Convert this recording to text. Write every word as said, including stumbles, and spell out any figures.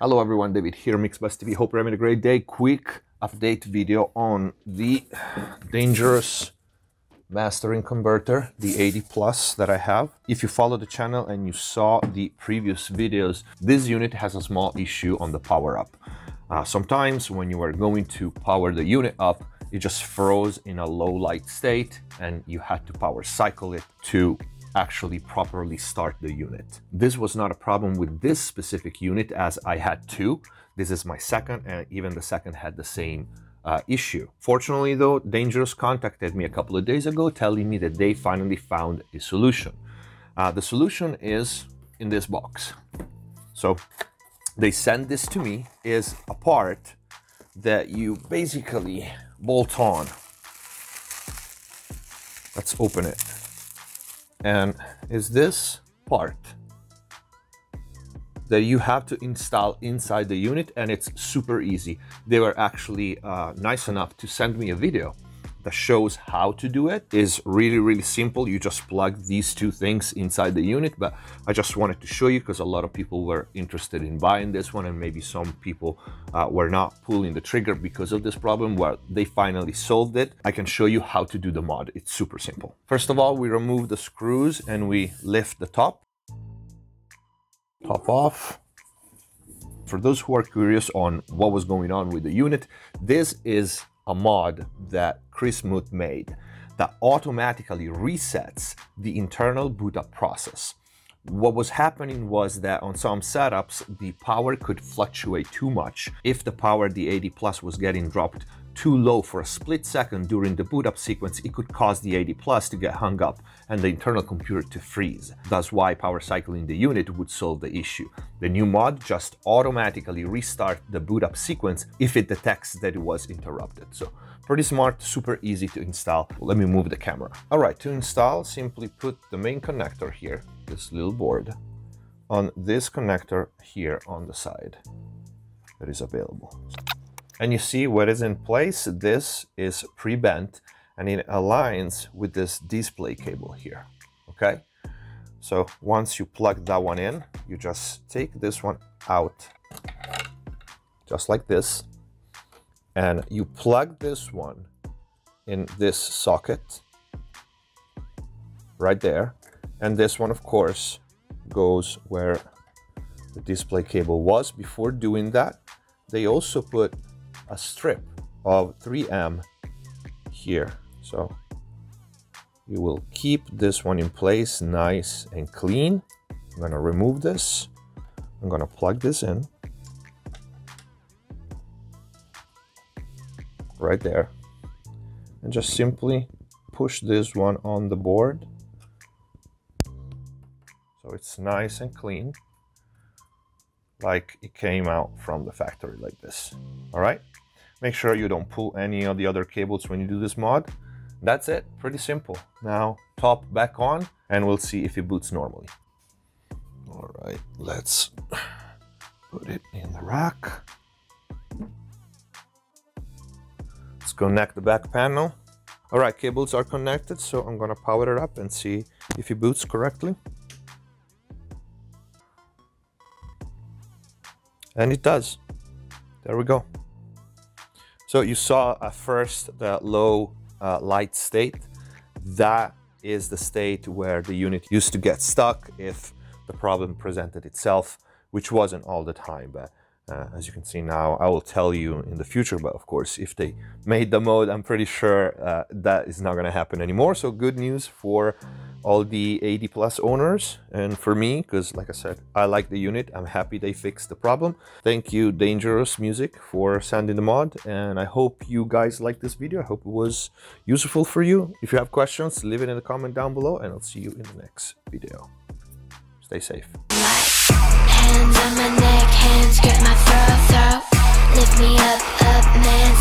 Hello everyone, David here, Mixbus T V. Hope you're having a great day. Quick update video on the Dangerous mastering converter, the A D plus that I have. If you follow the channel and you saw the previous videos, this unit has a small issue on the power up. Uh, sometimes when you are going to power the unit up, it just froze in a low light state and you had to power cycle it to actually properly start the unit. This was not a problem with this specific unit as I had two. This is my second, and even the second had the same Uh, issue. Fortunately though, Dangerous contacted me a couple of days ago telling me that they finally found a solution. Uh, the solution is in this box. So they sent this to me, is a part that you basically bolt on. Let's open it. And is this part that you have to install inside the unit, and it's super easy. They were actually uh, nice enough to send me a video that shows how to do it. It's really, really simple. You just plug these two things inside the unit, but I just wanted to show you because a lot of people were interested in buying this one, and maybe some people uh, were not pulling the trigger because of this problem. Well, they finally solved it. I can show you how to do the mod. It's super simple. First of all, we remove the screws and we lift the top. Top off. For those who are curious on what was going on with the unit, this is a mod that Chris Muth made that automatically resets the internal boot up process. What was happening was that on some setups, the power could fluctuate too much. If the power, the A D plus, was getting dropped too low for a split second during the boot up sequence, it could cause the A D plus to get hung up and the internal computer to freeze. That's why power cycling the unit would solve the issue. The new mod just automatically restarts the boot up sequence if it detects that it was interrupted. So pretty smart, super easy to install. Let me move the camera. All right, to install, simply put the main connector here, this little board, on this connector here on the side that is available. And you see what is in place. This is pre-bent and it aligns with this display cable here, okay? So once you plug that one in, you just take this one out, just like this, and you plug this one in this socket right there. And this one, of course, goes where the display cable was. Before doing that, they also put a strip of three M here. So you will keep this one in place nice and clean. I'm gonna remove this. I'm gonna plug this in right there and just simply push this one on the board so it's nice and clean, like it came out from the factory, like this. All right, make sure you don't pull any of the other cables when you do this mod. That's it, pretty simple. Now top back on and we'll see if it boots normally. All right, let's put it in the rack. Let's connect the back panel. All right, cables are connected, so I'm gonna power it up and see if it boots correctly. And it does. There we go. So you saw at first the low uh, light state. That is the state where the unit used to get stuck if the problem presented itself, which wasn't all the time. But uh, as you can see now, I will tell you in the future, but of course, if they made the mode, I'm pretty sure uh, that is not gonna happen anymore. So good news for all the A D plus owners and for me, because like I said, I like the unit. I'm happy they fixed the problem. Thank you, Dangerous Music, for sending the mod, and I hope you guys liked this video. I hope it was useful for you. If you have questions, leave it in the comment down below, and I'll see you in the next video. Stay safe. Hands on my neck, hands grip my throat, throat. Lift me up, up, man.